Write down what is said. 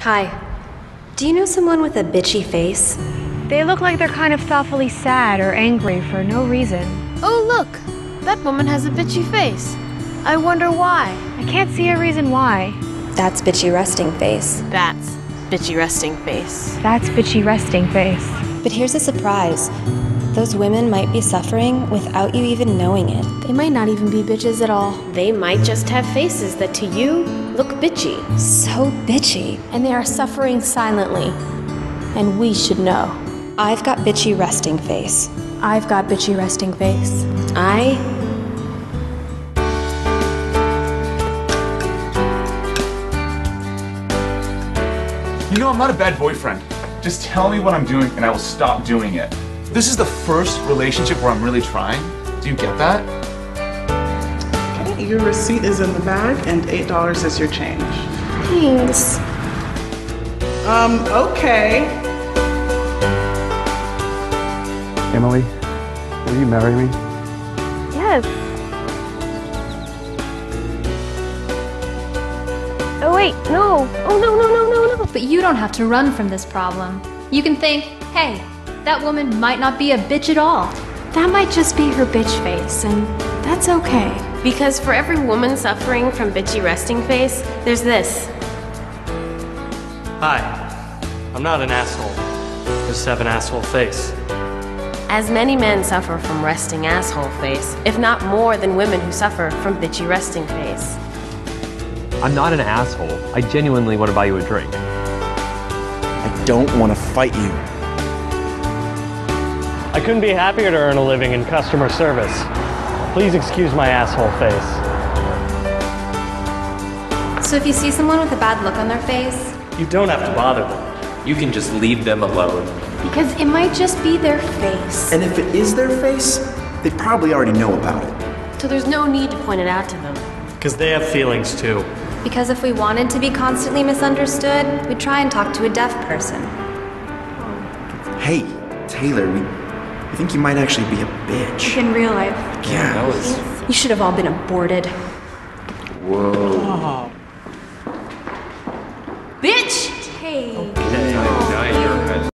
Hi. Do you know someone with a bitchy face? They look like they're kind of thoughtfully sad or angry for no reason. Oh, look! That woman has a bitchy face. I wonder why. I can't see a reason why. That's bitchy resting face. That's bitchy resting face. That's bitchy resting face. But here's a surprise. Those women might be suffering without you even knowing it. They might not even be bitches at all. They might just have faces that to you look bitchy. So bitchy. And they are suffering silently. And we should know. I've got bitchy resting face. I've got bitchy resting face. You know, I'm not a bad boyfriend. Just tell me what I'm doing and I will stop doing it. This is the first relationship where I'm really trying. Do you get that? Okay, your receipt is in the bag and $8 is your change. Thanks. Okay. Emily, will you marry me? Yes. Oh wait, no. Oh no. But you don't have to run from this problem. You can think, hey, that woman might not be a bitch at all. That might just be her bitch face, and that's okay. Because for every woman suffering from bitchy resting face, there's this. Hi, I'm not an asshole. I just have an asshole face. As many men suffer from resting asshole face, if not more than women who suffer from bitchy resting face. I'm not an asshole. I genuinely want to buy you a drink. I don't want to fight you. I couldn't be happier to earn a living in customer service. Please excuse my asshole face. So if you see someone with a bad look on their face, you don't have to bother them. You can just leave them alone. Because it might just be their face. And if it is their face, they probably already know about it. So there's no need to point it out to them. Because they have feelings too. Because if we wanted to be constantly misunderstood, we'd try and talk to a deaf person. Hey, Taylor, I think you might actually be a bitch. Like in real life. Yeah, that was... You should have all been aborted. Whoa. Oh. Bitch! Hey. Okay.